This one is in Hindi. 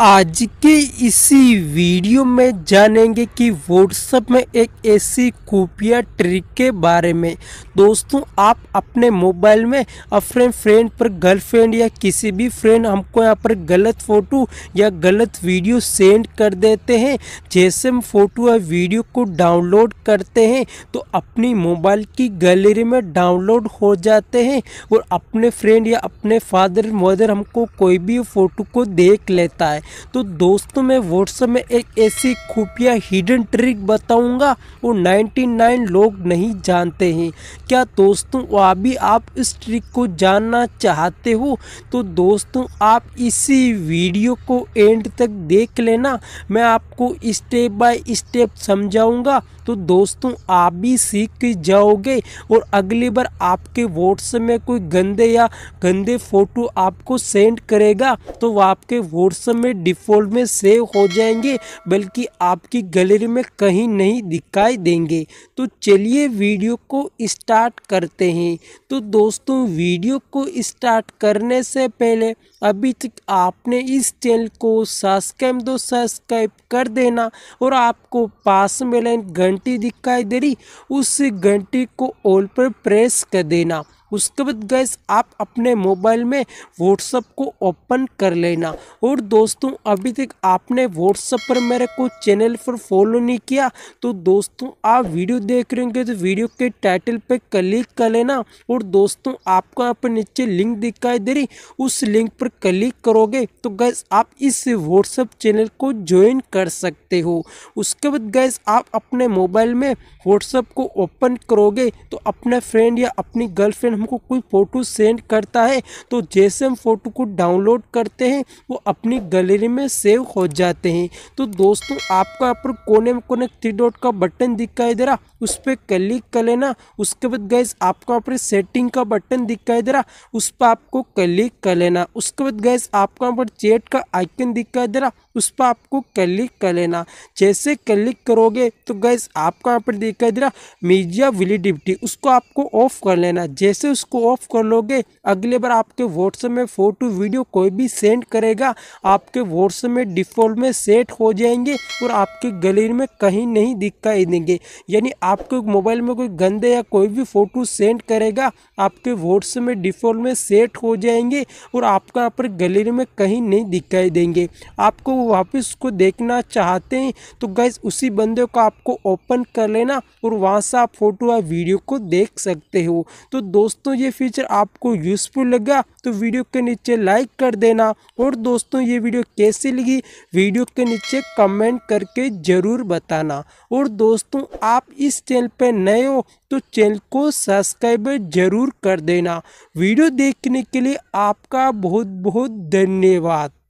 आज के इसी वीडियो में जानेंगे कि WhatsApp में एक ऐसी खुफिया ट्रिक के बारे में। दोस्तों, आप अपने मोबाइल में अपने फ्रेंड पर, गर्लफ्रेंड या किसी भी फ्रेंड हमको यहाँ पर गलत फ़ोटो या गलत वीडियो सेंड कर देते हैं। जैसे हम फ़ोटो या वीडियो को डाउनलोड करते हैं तो अपनी मोबाइल की गैलरी में डाउनलोड हो जाते हैं और अपने फ्रेंड या अपने फादर मदर हमको कोई भी फ़ोटो को देख लेता है। तो दोस्तों, मैं WhatsApp में एक ऐसी खुफिया हिडन ट्रिक बताऊंगा वो 99 लोग नहीं जानते हैं। क्या दोस्तों अभी आप इस ट्रिक को जानना चाहते हो? तो दोस्तों, आप इसी वीडियो को एंड तक देख लेना, मैं आपको स्टेप बाय स्टेप समझाऊंगा। तो दोस्तों, आप भी सीख जाओगे और अगली बार आपके WhatsApp में कोई गंदे फ़ोटो आपको सेंड करेगा तो वो आपके WhatsApp में डिफ़ॉल्ट में सेव हो जाएंगे, बल्कि आपकी गैलरी में कहीं नहीं दिखाई देंगे। तो चलिए वीडियो को स्टार्ट करते हैं। तो दोस्तों, वीडियो को स्टार्ट करने से पहले अभी तक आपने इस चैनल को सब्सक्राइब कर देना और आपको पास में लाइन घंटी दिखाई दे रही, उस घंटी को ऑल पर प्रेस कर देना। उसके बाद गैस आप अपने मोबाइल में WhatsApp को ओपन कर लेना। और दोस्तों, अभी तक आपने WhatsApp पर मेरे को चैनल पर फॉलो नहीं किया तो दोस्तों आप वीडियो देख रहे होंगे तो वीडियो के टाइटल पे क्लिक कर लेना। और दोस्तों, आपको यहाँ पर नीचे लिंक दिखाई दे रही, उस लिंक पर क्लिक करोगे तो गैस आप इस WhatsApp चैनल को ज्वाइन कर सकते हो। उसके बाद गैस आप अपने मोबाइल में WhatsApp को ओपन करोगे तो अपने फ्रेंड या अपनी गर्लफ्रेंड हमको कोई फ़ोटो सेंड करता है तो जैसे हम फ़ोटो को डाउनलोड करते हैं वो अपनी गैलरी में सेव हो जाते हैं। तो दोस्तों, आपका यहाँ पर कोने में थ्री डॉट का बटन दिखाई दे रहा, उस पर क्लिक कर लेना। उसके बाद गैस आपका यहाँ पर सेटिंग का बटन दिखाई दे रहा, उस पर आपको क्लिक कर लेना। उसके बाद गैस आपका यहाँ पर चैट का आइकन दिखाई दे रहा, उस पर आपको क्लिक कर लेना। जैसे क्लिक करोगे तो गैस आपका यहाँ पर दिखाई दे रहा मीडिया विलिडिबिटी, उसको आपको ऑफ कर लेना। जैसे उसको ऑफ कर लोगे अगले बार आपके WhatsApp में फ़ोटो वीडियो कोई भी सेंड करेगा आपके WhatsApp में डिफ़ॉल्ट में सेट हो जाएंगे और आपके गैलरी में कहीं नहीं दिखाई देंगे। यानी आपके मोबाइल में कोई गंदे या कोई भी फ़ोटो सेंड करेगा आपके WhatsApp में डिफ़ॉल्ट में सेट हो जाएंगे और आपका यहाँ पर गैलरी में कहीं नहीं दिखाई देंगे। आपको वापस उसको देखना चाहते हैं तो गाइस उसी बंदे को आपको ओपन कर लेना और वहाँ से आप फ़ोटो या वीडियो को देख सकते हो। तो दोस्तों, ये फीचर आपको यूज़फुल लगा तो वीडियो के नीचे लाइक कर देना। और दोस्तों, ये वीडियो कैसी लगी वीडियो के नीचे कमेंट करके ज़रूर बताना। और दोस्तों, आप इस चैनल पर नए हो तो चैनल को सब्सक्राइब ज़रूर कर देना। वीडियो देखने के लिए आपका बहुत बहुत धन्यवाद।